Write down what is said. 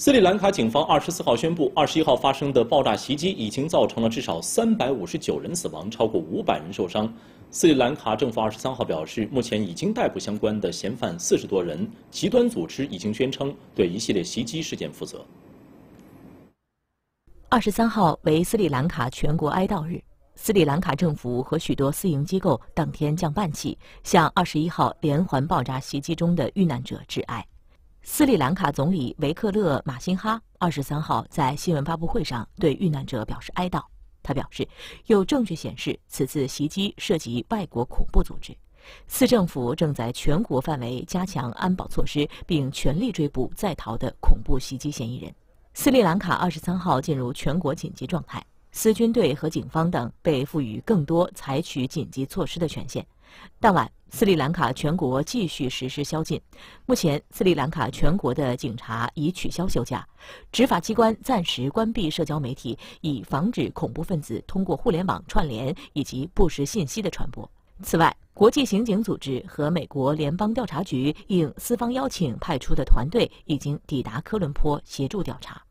斯里兰卡警方24号宣布，21号发生的爆炸袭击已经造成了至少359人死亡，超过500人受伤。斯里兰卡政府23号表示，目前已经逮捕相关的嫌犯40多人，极端组织已经宣称对一系列袭击事件负责。23号为斯里兰卡全国哀悼日，斯里兰卡政府和许多私营机构当天降半旗，向21号连环爆炸袭击中的遇难者致哀。 斯里兰卡总理维克勒马辛哈23号在新闻发布会上对遇难者表示哀悼。他表示，有证据显示此次袭击涉及外国恐怖组织，次政府正在全国范围加强安保措施，并全力追捕在逃的恐怖袭击嫌疑人。斯里兰卡23号进入全国紧急状态，私军队和警方等被赋予更多采取紧急措施的权限。当晚， 斯里兰卡全国继续实施宵禁。目前，斯里兰卡全国的警察已取消休假，执法机关暂时关闭社交媒体，以防止恐怖分子通过互联网串联以及不实信息的传播。此外，国际刑警组织和美国联邦调查局应斯方邀请派出的团队已经抵达科伦坡协助调查。